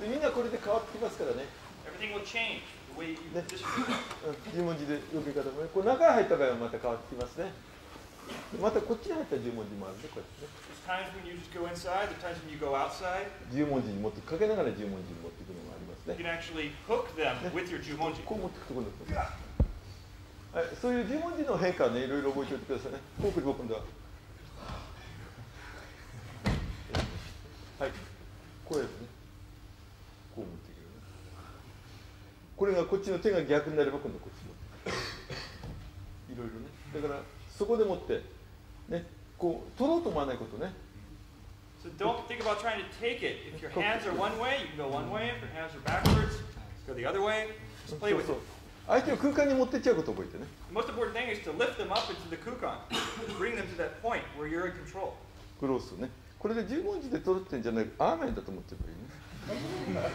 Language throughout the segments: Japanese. みんなこれで変わってきますからね。十文字で呼び方もね。これ中へ入った場合はまた変わってきますね。またこっちに入った十文字もあるね。こうやってね。十文字に持ってかけながら十文字に持っていくのもありますね。こう持っていくところだと。はい、そういう十文字の変化ね、いろいろ覚えておいてくださいね。こうくる僕んだ。はい、こうやるね。こう持っていくよね。これがこっちの手が逆になれば今度こっち持っていく。いろいろね。だからそこでもってね、こう取ろうと思わないことね。So don't think about trying to take it. If your hands are one way, you can go one way. If your hands are backwards, go the other way. Just play with it. 相手を空間に持ってっちゃうことを覚えてね。Most important thing is to lift them up into the 空間 bring them to that point where you're in control. クロスね。これで十文字で取ってんじゃない、アーメンだと思ってればい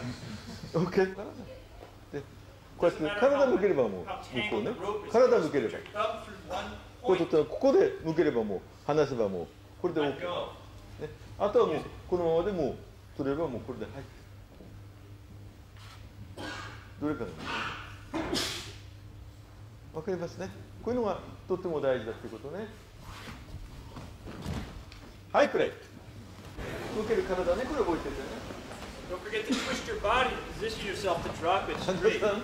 いね。OK。で、こうやって体向ければもう向こうね。体向ければ。こう取ったらここで向ければもう離せばもうこれで OK。ね、あとはもうこのままでもう取ればもうこれで入ってる。どれかな。わかりますね。こういうのがとっても大事だっていうことね。はい、プレイ。動ける体ね、これ覚えてるよね。Don't forget to twist your body, position yourself to drop it straight. ね、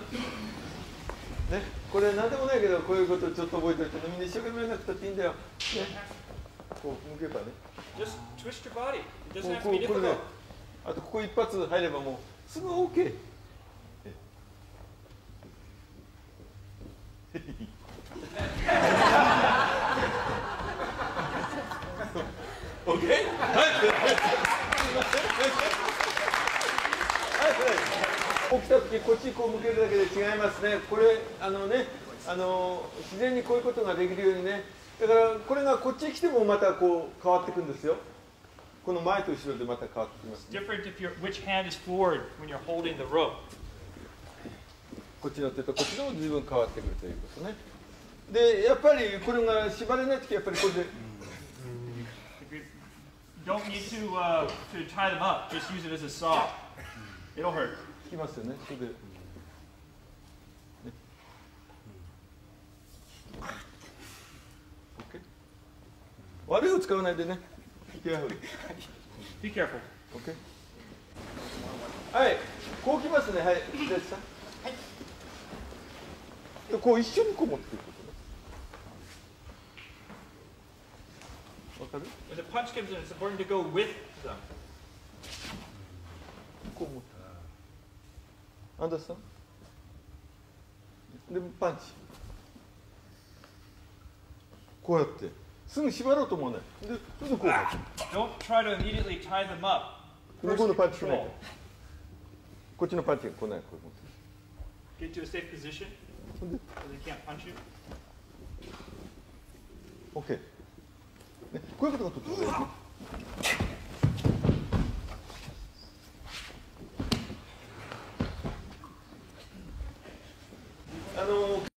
これ何でもないけど、こういうことをちょっと覚えておいて、みんな一生懸命なくたっていいんだよ。ね、こう向けばね。Just twist your body. It doesn't have to be difficult. あとここ一発入ればもうすぐ OK。OK? はい、すいません。はい、起きた時こっちにこう向けるだけで違いますね。これ、自然にこういうことができるようにね。だから、これがこっちに来てもまたこう変わっていくんですよ。この前と後ろでまた変わってきます、ね。こっちの手とこっちでも随分変わってくるということね。で、やっぱりこれが縛れない時はやっぱりこれで。Don't need to tie them up. Just use it as a saw. It'll hurt. きますよね。それで、ね、OK。悪いを使わないでね。Be careful. OK。はい。こうきますね。はい。じゃあさ。はい。こう一緒にこう持っていく。When the punch comes in, it's important to go with them. Understand? The punch. こうやって。すぐ縛ろうと思わない。で、ちょっとこう。Don't try to immediately tie them up. 向こうのパンチが来ない。こっちのパンチが来ない。これ持って。Get to a safe position. So they can't punch you. Okay. こういうことがとっても大事。